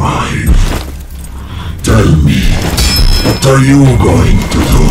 mind. Tell me, what are you going to do?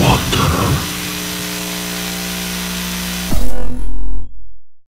Water.